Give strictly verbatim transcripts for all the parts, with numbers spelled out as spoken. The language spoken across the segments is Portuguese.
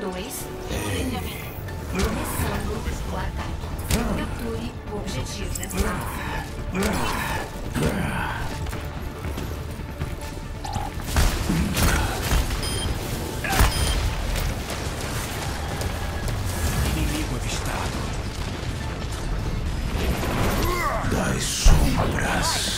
dois, treinamento. Começando o ataque. Capture o objetivo. Inimigo avistado. Das sombras.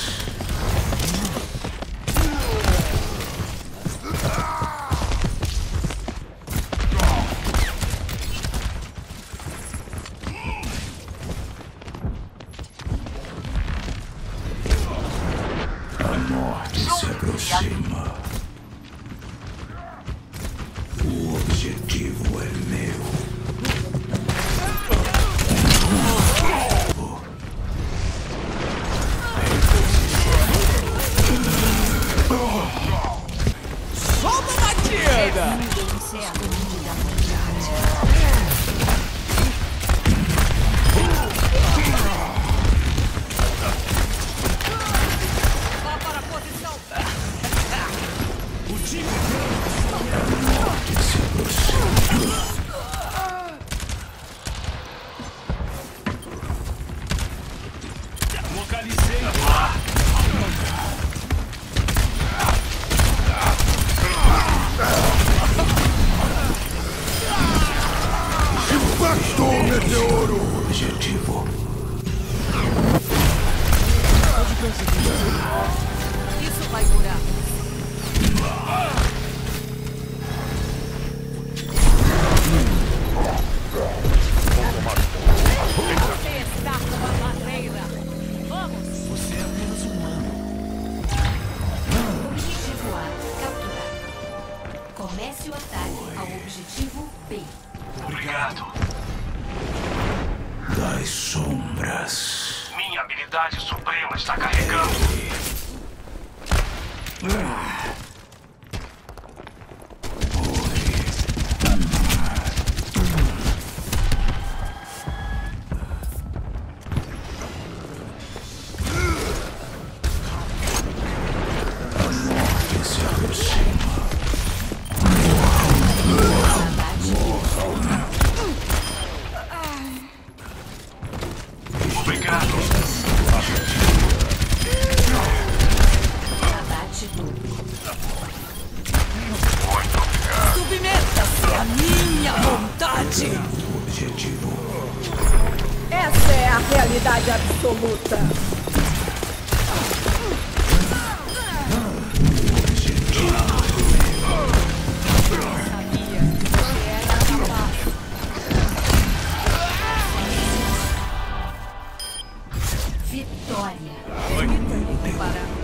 Vitória. Muito para